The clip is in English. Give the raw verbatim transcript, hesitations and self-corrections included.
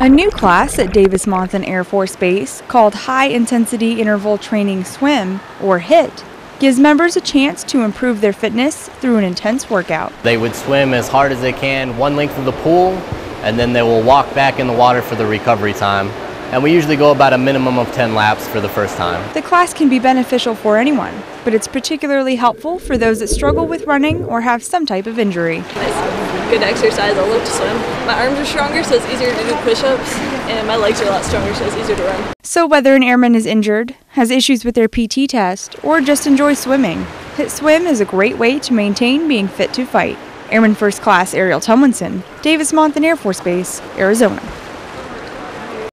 A new class at Davis-Monthan Air Force Base called High Intensity Interval Training Swim, or HIIT, gives members a chance to improve their fitness through an intense workout. They would swim as hard as they can, one length of the pool, and then they will walk back in the water for the recovery time. And we usually go about a minimum of ten laps for the first time. The class can be beneficial for anyone, but it's particularly helpful for those that struggle with running or have some type of injury. It's good exercise. I love to swim. My arms are stronger, so it's easier to do push-ups, and my legs are a lot stronger, so it's easier to run. So whether an airman is injured, has issues with their P T test, or just enjoys swimming, HIIT Swim is a great way to maintain being fit to fight. Airman First Class Ariel Tomlinson, Davis-Monthan Air Force Base, Arizona.